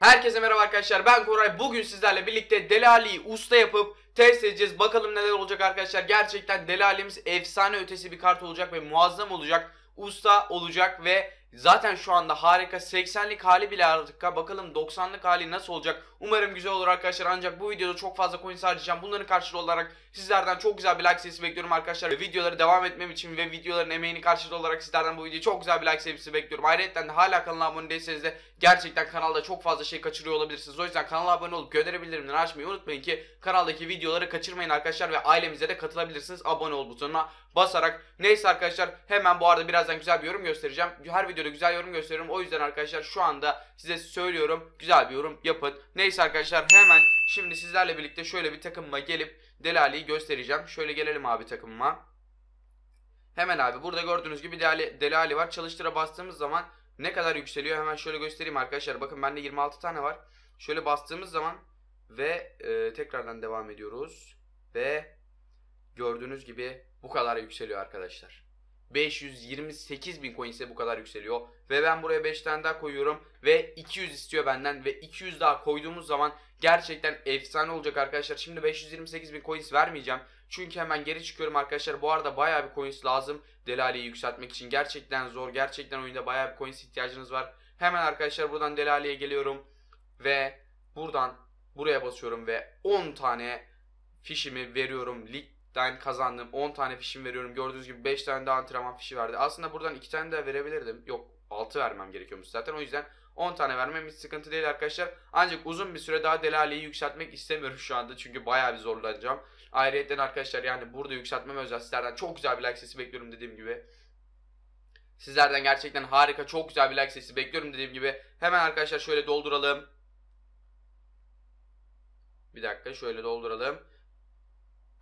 Herkese merhaba arkadaşlar, ben Koray. Bugün sizlerle birlikte Delali'yi usta yapıp test edeceğiz. Bakalım neler olacak arkadaşlar. Gerçekten Delali'miz efsane ötesi bir kart olacak ve muazzam olacak. Usta olacak ve zaten şu anda harika. 80'lik hali bile harika. Bakalım 90'lık hali nasıl olacak. Umarım güzel olur arkadaşlar. Ancak bu videoda çok fazla coin harcayacağım. Bunların karşılığı olarak sizlerden çok güzel bir like sayısı bekliyorum arkadaşlar. Ve videoları devam etmem için ve videoların emeğini karşılığı olarak sizlerden bu videoya çok güzel bir like sayısı bekliyorum. Ayrıca de hala kanala abone değilseniz de gerçekten kanalda çok fazla şey kaçırıyor olabilirsiniz. O yüzden kanala abone olup gönderi bildirimleri açmayı unutmayın ki kanaldaki videoları kaçırmayın arkadaşlar. Ve ailemize de katılabilirsiniz abone ol butonuna basarak. Neyse arkadaşlar, hemen bu arada birazdan güzel bir yorum göstereceğim. Her videoda güzel yorum gösteriyorum. O yüzden arkadaşlar şu anda size söylüyorum, güzel bir yorum yapın. Neyse arkadaşlar, hemen şimdi sizlerle birlikte şöyle bir takımıma gelip Delali'yi göstereceğim. Şöyle gelelim abi takımıma. Hemen abi burada gördüğünüz gibi Delali var. Çalıştıra bastığımız zaman ne kadar yükseliyor hemen şöyle göstereyim arkadaşlar. Bakın bende 26 tane var. Şöyle bastığımız zaman ve tekrardan devam ediyoruz. Ve gördüğünüz gibi bu kadar yükseliyor arkadaşlar. 528.000 coin ise bu kadar yükseliyor. Ve ben buraya 5 tane daha koyuyorum. Ve 200 istiyor benden. Ve 200 daha koyduğumuz zaman gerçekten efsane olacak arkadaşlar. Şimdi 528.000 coin vermeyeceğim. Çünkü hemen geri çıkıyorum arkadaşlar. Bu arada bayağı bir coin lazım Delali'yi yükseltmek için. Gerçekten zor. Gerçekten oyunda bayağı bir coin ihtiyacınız var. Hemen arkadaşlar buradan Delali'ye geliyorum. Ve buradan buraya basıyorum. Ve 10 tane fişimi veriyorum. Ligden kazandım. 10 tane fişimi veriyorum. Gördüğünüz gibi 5 tane daha antrenman fişi verdi. Aslında buradan 2 tane daha verebilirdim. Yok, 6 vermem gerekiyormuş zaten. O yüzden 10 tane vermem hiç sıkıntı değil arkadaşlar. Ancak uzun bir süre daha Delali'yi yükseltmek istemiyorum şu anda. Çünkü bayağı bir zorlanacağım. Ayrıca arkadaşlar yani burada yükseltmeme özel sizlerden çok güzel bir like sesi bekliyorum dediğim gibi. Sizlerden gerçekten harika çok güzel bir like sesi bekliyorum dediğim gibi. Hemen arkadaşlar şöyle dolduralım. Bir dakika şöyle dolduralım.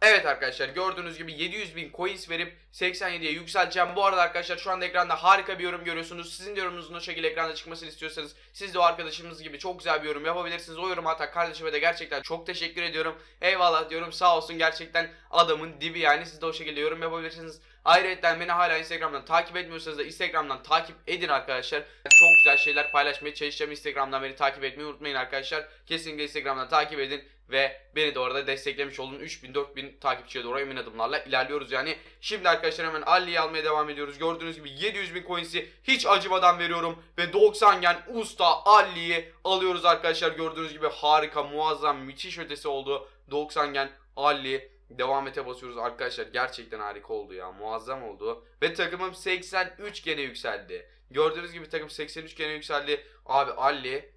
Evet arkadaşlar, gördüğünüz gibi 700.000 coins verip 87'ye yükselteceğim. Bu arada arkadaşlar şu anda ekranda harika bir yorum görüyorsunuz. Sizin de yorumunuzun o şekilde ekranda çıkmasını istiyorsanız siz de o arkadaşımız gibi çok güzel bir yorum yapabilirsiniz. O yorum hatta kardeşime de gerçekten çok teşekkür ediyorum. Eyvallah diyorum, sağ olsun, gerçekten adamın dibi yani. Siz de o şekilde yorum yapabilirsiniz. Ayrıca beni hala Instagram'dan takip etmiyorsanız da Instagram'dan takip edin arkadaşlar. Çok güzel şeyler paylaşmaya çalışacağım. Instagram'dan beni takip etmeyi unutmayın arkadaşlar. Kesinlikle Instagram'dan takip edin. Ve beni de orada desteklemiş olun. 3000-4000 takipçiye doğru emin adımlarla ilerliyoruz yani. Şimdi arkadaşlar hemen Ali'yi almaya devam ediyoruz. Gördüğünüz gibi 700.000 coins'i hiç acımadan veriyorum. Ve 90 gen usta Ali'yi alıyoruz arkadaşlar. Gördüğünüz gibi harika, muazzam, müthiş ötesi oldu. 90 gen Ali. Devam ete basıyoruz arkadaşlar. Gerçekten harika oldu ya. Muazzam oldu. Ve takımım 83 gene yükseldi. Gördüğünüz gibi takım 83 gene yükseldi. Abi Ali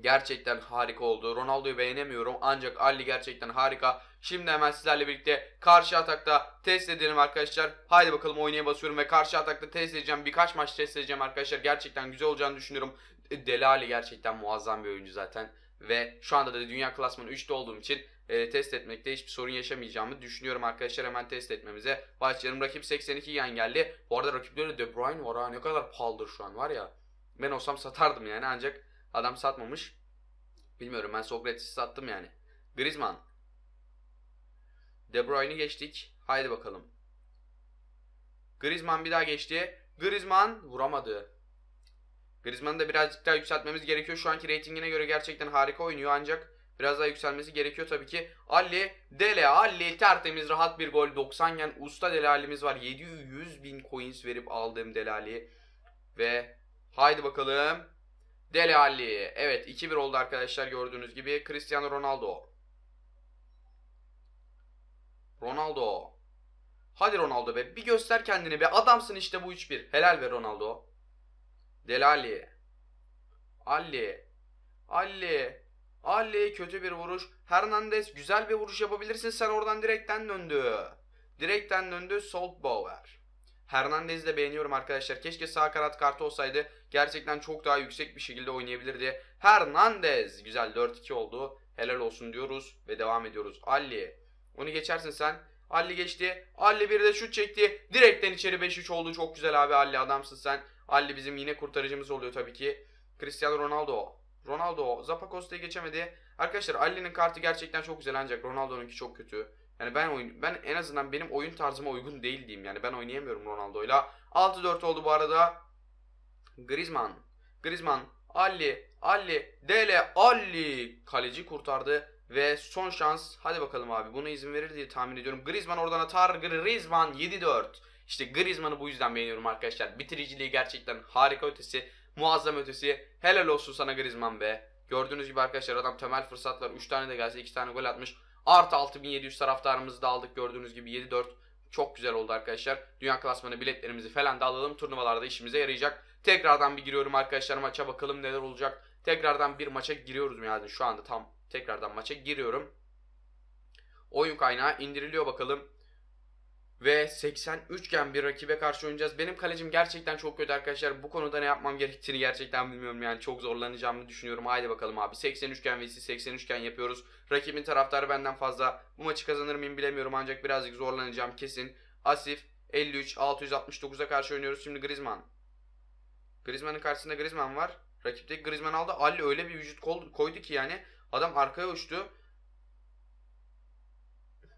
gerçekten harika oldu. Ronaldo'yu beğenemiyorum ancak Ali gerçekten harika. Şimdi hemen sizlerle birlikte karşı atakta test edelim arkadaşlar. Haydi bakalım, oynaya basıyorum ve karşı atakta test edeceğim. Birkaç maç test edeceğim arkadaşlar. Gerçekten güzel olacağını düşünüyorum. Delali gerçekten muazzam bir oyuncu zaten. Ve şu anda da dünya klasmanı 3'te olduğum için test etmekte hiçbir sorun yaşamayacağımı düşünüyorum arkadaşlar. Hemen test etmemize başlayalım. Rakip 82 gen geldi. Bu arada rakiplerinde De Bruyne var ha. Ne kadar pahalıdır şu an var ya. Ben olsam satardım yani, ancak adam satmamış. Bilmiyorum, ben Sokrates'i sattım yani. Griezmann. De Bruyne'i geçtik. Haydi bakalım. Griezmann bir daha geçti. Griezmann vuramadı. Griezmann'ı da birazcık daha yükseltmemiz gerekiyor. Şu anki reytingine göre gerçekten harika oynuyor ancak biraz daha yükselmesi gerekiyor tabii ki. Ali, Dele Alli tertemiz rahat bir gol. 90 gen usta Delali'miz var. 700.000 coins verip aldığım Delali. Ve haydi bakalım. Dele Alli. Evet 2-1 oldu arkadaşlar gördüğünüz gibi. Cristiano Ronaldo. Ronaldo. Hadi Ronaldo be. Bir göster kendini be. Adamsın işte, bu 3-1. Helal be Ronaldo. Dele Alli. Alli. Alli. Ali kötü bir vuruş. Hernandez güzel bir vuruş yapabilirsin. Sen oradan direkten döndü. Direkten döndü. Soltbauer. Hernandez'i de beğeniyorum arkadaşlar. Keşke sağ kanat kartı olsaydı. Gerçekten çok daha yüksek bir şekilde oynayabilirdi. Hernandez. Güzel 4-2 oldu. Helal olsun diyoruz. Ve devam ediyoruz. Ali. Onu geçersin sen. Ali geçti. Ali bir de şut çekti. Direkten içeri 5-3 oldu. Çok güzel abi Ali. Adamsın sen. Ali bizim yine kurtarıcımız oluyor tabii ki. Cristiano Ronaldo. Ronaldo Zapacosta'yı geçemedi. Arkadaşlar Ali'nin kartı gerçekten çok güzel ancak Ronaldo'nunki çok kötü. Yani ben en azından benim oyun tarzıma uygun değil diyeyim. Yani ben oynayamıyorum Ronaldo'yla. 6-4 oldu bu arada. Griezmann. Griezmann. Ali, Ali, Dele, Ali. Kaleci kurtardı ve son şans. Hadi bakalım abi, buna izin verir diye tahmin ediyorum. Griezmann oradan atar. Griezmann 7-4. İşte Griezmann'ı bu yüzden beğeniyorum arkadaşlar. Bitiriciliği gerçekten harika ötesi. Muazzam ötesi. Helal olsun sana Griezmann be. Gördüğünüz gibi arkadaşlar adam temel fırsatlar. 3 tane de gelse 2 tane gol atmış. Artı 6700 taraftarımızı da aldık. Gördüğünüz gibi 7-4. Çok güzel oldu arkadaşlar. Dünya klasmanı biletlerimizi falan da alalım. Turnuvalarda işimize yarayacak. Tekrardan bir giriyorum arkadaşlar maça, bakalım neler olacak. Tekrardan bir maça giriyoruz yani şu anda tam. Tekrardan maça giriyorum. Oyun kaynağı indiriliyor bakalım. Ve 83 gen bir rakibe karşı oynayacağız. Benim kalecim gerçekten çok kötü arkadaşlar. Bu konuda ne yapmam gerektiğini gerçekten bilmiyorum. Yani çok zorlanacağımı düşünüyorum. Haydi bakalım abi. 83 gen vs 83 gen yapıyoruz. Rakibin taraftarı benden fazla. Bu maçı kazanır mıyım bilemiyorum. Ancak birazcık zorlanacağım kesin. Asif 53 669'a karşı oynuyoruz. Şimdi Griezmann. Griezmann'ın karşısında Griezmann var. Rakipteki Griezmann aldı. Ali öyle bir vücut koydu ki yani. Adam arkaya uçtu.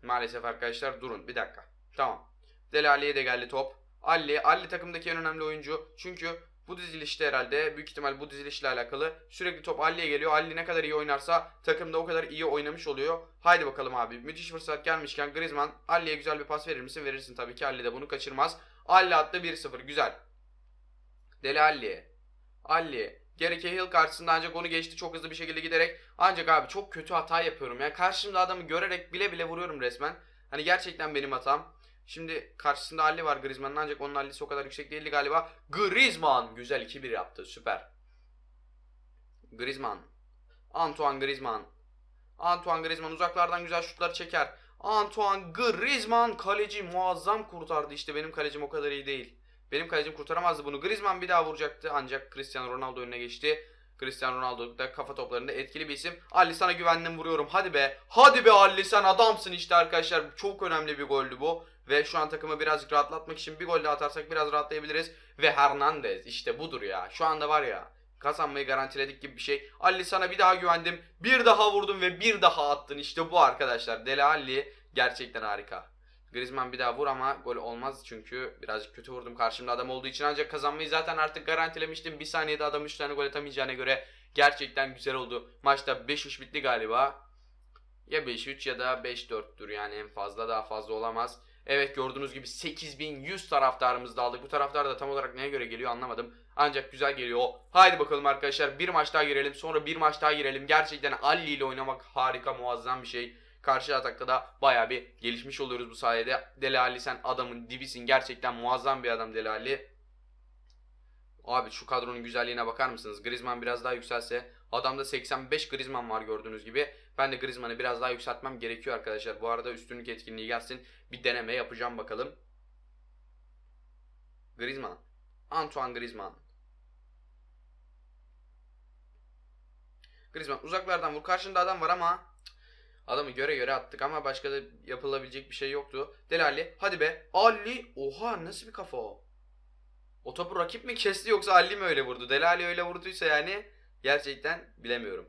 Maalesef arkadaşlar durun. Bir dakika. Tamam. Dele Alli'ye de geldi top. Ali takımdaki en önemli oyuncu. Çünkü bu dizilişte herhalde büyük ihtimal bu dizilişle alakalı sürekli top Ali'ye geliyor. Ali ne kadar iyi oynarsa takımda o kadar iyi oynamış oluyor. Haydi bakalım abi. Müthiş fırsat gelmişken Griezmann, Ali'ye güzel bir pas verir misin? Verirsin tabii ki. Ali de bunu kaçırmaz. Ali attı 1-0. Güzel. Dele Alli. Gereke Hill karşısında ancak onu geçti çok hızlı bir şekilde giderek. Ancak abi çok kötü hata yapıyorum. Yani karşımda adamı görerek bile bile vuruyorum resmen. Hani gerçekten benim hatam. Şimdi karşısında Ali var Griezmann'ın, ancak onun Ali'si o kadar yüksek değildi galiba. Griezmann güzel 2-1 yaptı, süper. Griezmann. Antoine Griezmann. Antoine Griezmann uzaklardan güzel şutlar çeker. Antoine Griezmann kaleci muazzam kurtardı. İşte benim kalecim o kadar iyi değil. Benim kalecim kurtaramazdı bunu. Griezmann bir daha vuracaktı ancak Cristiano Ronaldo önüne geçti. Cristiano Ronaldo da kafa toplarında etkili bir isim. Ali sana güvendim, vuruyorum. Hadi be. Hadi be Ali, sen adamsın işte arkadaşlar. Çok önemli bir goldü bu. Ve şu an takımı birazcık rahatlatmak için bir gol daha atarsak biraz rahatlayabiliriz. Ve Hernandez işte budur ya. Şu anda var ya, kazanmayı garantiledik gibi bir şey. Ali sana bir daha güvendim. Bir daha vurdum ve bir daha attın. İşte bu arkadaşlar. Dele Alli gerçekten harika. Griezmann bir daha vur ama gol olmaz çünkü birazcık kötü vurdum karşımda adam olduğu için, ancak kazanmayı zaten artık garantilemiştim. Bir saniyede adam 3 tane gol atamayacağına göre gerçekten güzel oldu. Maçta 5-3 bitti galiba. Ya 5-3 ya da 5-4'tür yani, en fazla daha fazla olamaz. Evet gördüğünüz gibi 8100 taraftarımızı da aldık. Bu taraftar da tam olarak neye göre geliyor anlamadım. Ancak güzel geliyor. Haydi bakalım arkadaşlar, bir maç daha girelim, sonra bir maç daha girelim. Gerçekten Ali ile oynamak harika, muazzam bir şey. Karşı atakta da baya bir gelişmiş oluyoruz bu sayede. Dele Alli sen adamın dibisin. Gerçekten muazzam bir adam Dele Alli. Abi şu kadronun güzelliğine bakar mısınız? Griezmann biraz daha yükselse. Adamda 85 Griezmann var gördüğünüz gibi. Ben de Griezmann'ı biraz daha yükseltmem gerekiyor arkadaşlar. Bu arada üstünlük etkinliği gelsin. Bir deneme yapacağım bakalım. Griezmann. Antoine Griezmann. Griezmann uzaklardan vur. Karşında adam var ama... Adamı göre göre attık ama başka da yapılabilecek bir şey yoktu. Dele Alli. Hadi be. Ali. Oha nasıl bir kafa o. O topu rakip mi kesti yoksa Ali mi öyle vurdu? Dele Alli öyle vurduysa yani gerçekten bilemiyorum.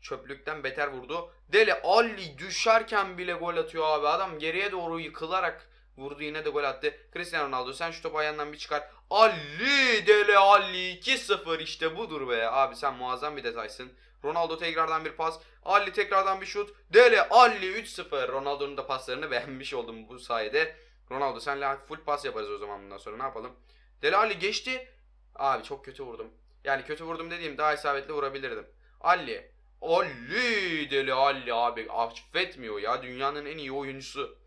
Çöplükten beter vurdu. Dele Alli düşerken bile gol atıyor abi. Adam geriye doğru yıkılarak vurdu, yine de gol attı. Cristiano Ronaldo sen şu topu ayağından bir çıkar. Ali. Dele Alli 2-0 işte budur be. Abi sen muazzam bir detaysın. Ronaldo tekrardan bir pas. Ali tekrardan bir şut. Dele Alli 3-0. Ronaldo'nun da paslarını beğenmiş oldum bu sayede. Ronaldo senle full pas yaparız o zaman bundan sonra, ne yapalım. Dele Alli geçti. Abi çok kötü vurdum. Yani kötü vurdum dediğim daha isabetli vurabilirdim. Ali Dele Alli abi affetmiyor ya. Dünyanın en iyi oyuncusu.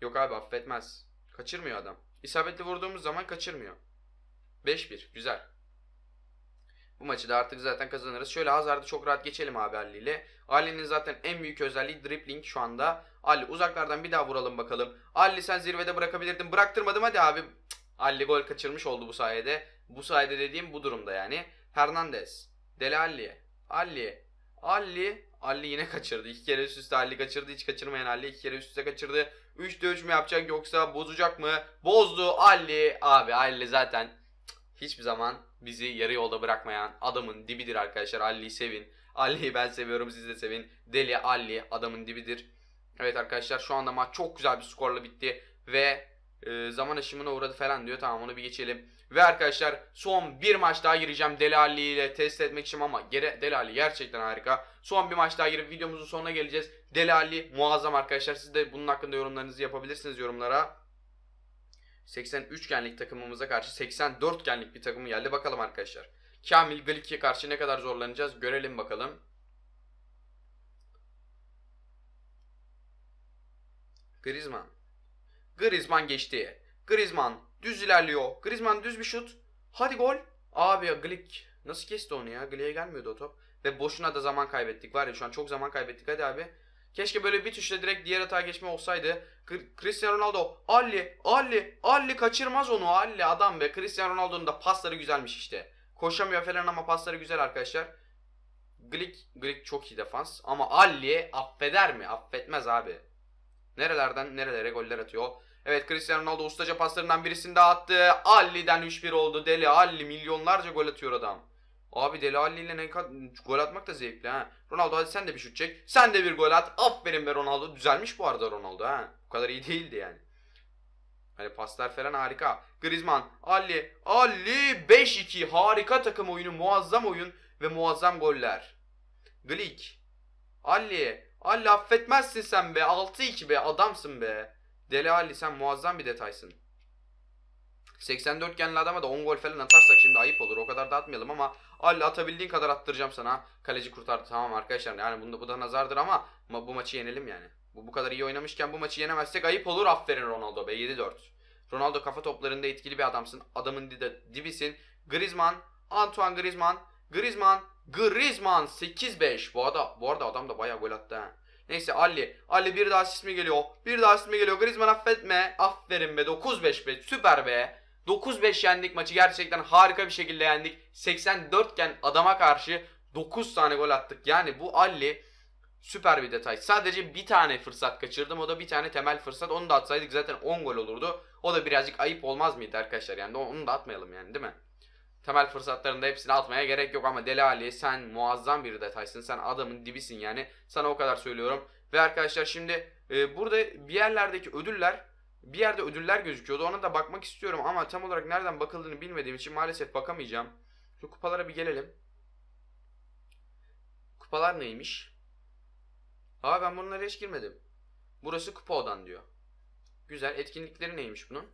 Yok abi affetmez. Kaçırmıyor adam. İsabetli vurduğumuz zaman kaçırmıyor. 5-1 güzel. Bu maçı da artık zaten kazanırız. Şöyle Hazard'ı çok rahat geçelim abi Ali ile. Ali'nin zaten en büyük özelliği dribbling şu anda. Ali uzaklardan bir daha vuralım bakalım. Ali sen zirvede bırakabilirdin. Bıraktırmadım hadi abi. Cık. Ali gol kaçırmış oldu bu sayede. Bu sayede dediğim bu durumda yani. Hernandez. Dele Alli. Ali yine kaçırdı. 2 kere üst üste Ali kaçırdı. Hiç kaçırmayan Ali 2 kere üst üste kaçırdı. 3'te 3 mü yapacak yoksa bozacak mı? Bozdu Ali. Abi Ali zaten hiçbir zaman bizi yarı yolda bırakmayan adamın dibidir arkadaşlar. Ali'yi sevin. Ali'yi ben seviyorum, siz de sevin. Dele Alli adamın dibidir. Evet arkadaşlar şu anda maç çok güzel bir skorla bitti. Ve zaman aşımına uğradı falan diyor. Tamam onu bir geçelim. Ve arkadaşlar son bir maç daha gireceğim Dele Alli ile test etmek için ama Dele Alli gerçekten harika. Son bir maç daha girip videomuzun sonuna geleceğiz. Dele Alli muazzam arkadaşlar. Siz de bunun hakkında yorumlarınızı yapabilirsiniz yorumlara. 83 genlik takımımıza karşı 84 genlik bir takım geldi. Bakalım arkadaşlar. Kamil Glik'e karşı ne kadar zorlanacağız görelim bakalım. Griezmann. Griezmann geçti. Griezmann düz ilerliyor. Griezmann düz bir şut. Hadi gol. Abi ya Glik nasıl kesti onu ya? Glik'e gelmiyordu o top. Ve boşuna da zaman kaybettik. Var ya şu an çok zaman kaybettik. Hadi abi. Keşke böyle bir tuşla direkt diğer atağa geçme olsaydı. Cristiano Ronaldo. Alli kaçırmaz onu. Alli adam be. Cristiano Ronaldo'nun da pasları güzelmiş işte. Koşamıyor falan ama pasları güzel arkadaşlar. Glik çok iyi defans. Ama Alli affeder mi? Affetmez abi. Nerelerden nerelere goller atıyor. Evet Cristiano Ronaldo ustaca paslarından birisini daha attı. Alli'den 3-1 oldu. Dele Alli milyonlarca gol atıyor adam. Abi Dele Alli ile gol atmak da zevkli ha. Ronaldo hadi sen de bir şut çek. Sen de bir gol at. Aferin be Ronaldo. Düzelmiş bu arada Ronaldo ha. Bu kadar iyi değildi yani. Hani paslar falan harika. Griezmann, Alli 5-2 harika takım oyunu, muazzam oyun ve muazzam goller. Glik. Alli affetmezsin sen be. 6-2 be. Adamsın be. Dele Alli sen muazzam bir detaysın. 84 genli adama da 10 gol falan atarsak şimdi ayıp olur. O kadar da atmayalım ama Alli atabildiğin kadar attıracağım sana. Kaleci kurtardı. Tamam arkadaşlar. Yani bu da nazardır ama bu maçı yenelim yani. Bu kadar iyi oynamışken bu maçı yenemezsek ayıp olur. Aferin Ronaldo be. 7-4. Ronaldo kafa toplarında etkili bir adamsın. Adamın dibisin. Griezmann. Antoine Griezmann. Griezmann 8-5. Bu arada adam da bayağı gol attı ha. Neyse Alli bir daha asist mi geliyor? Bir daha asist mi geliyor? Griezmann affetme. Aferin be. 9-5 be. Süper be. 9-5 yendik maçı. Gerçekten harika bir şekilde yendik. 84 gen adama karşı 9 tane gol attık. Yani bu Alli süper bir detay. Sadece bir tane fırsat kaçırdım. O da bir tane temel fırsat. Onu da atsaydık zaten 10 gol olurdu. O da birazcık ayıp olmaz mıydı arkadaşlar? Yani onu da atmayalım yani değil mi? Temel fırsatlarında hepsini atmaya gerek yok ama Dele Alli sen muazzam bir detaysın. Sen adamın dibisin yani. Sana o kadar söylüyorum. Ve arkadaşlar şimdi burada bir yerlerdeki ödüller, bir yerde ödüller gözüküyordu. Ona da bakmak istiyorum ama tam olarak nereden bakıldığını bilmediğim için maalesef bakamayacağım. Şu kupalara bir gelelim. Kupalar neymiş? Aa ben bunlara hiç girmedim. Burası kupa odan diyor. Güzel. Etkinlikleri neymiş bunun?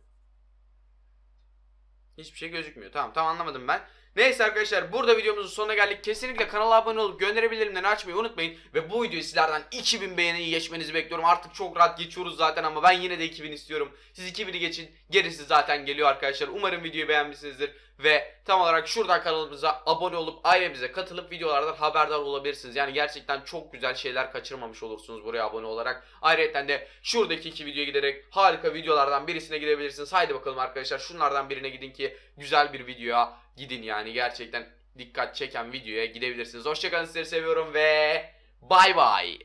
Hiçbir şey gözükmüyor. Tamam anlamadım ben. Neyse arkadaşlar burada videomuzun sonuna geldik. Kesinlikle kanala abone olup gönderi bildirimlerini açmayı unutmayın. Ve bu videoyu sizlerden 2000 beğeniyi geçmenizi bekliyorum. Artık çok rahat geçiyoruz zaten ama ben yine de 2000 istiyorum. Siz 2000'i geçin. Gerisi zaten geliyor arkadaşlar. Umarım videoyu beğenmişsinizdir. Ve tam olarak şuradan kanalımıza abone olup ailemize katılıp videolardan haberdar olabilirsiniz. Yani gerçekten çok güzel şeyler kaçırmamış olursunuz buraya abone olarak. Ayrıca de şuradaki iki videoya giderek harika videolardan birisine gidebilirsiniz. Haydi bakalım arkadaşlar şunlardan birine gidin ki güzel bir videoya gidin yani. Gerçekten dikkat çeken videoya gidebilirsiniz. Hoşçakalın, sizleri seviyorum ve bay bay.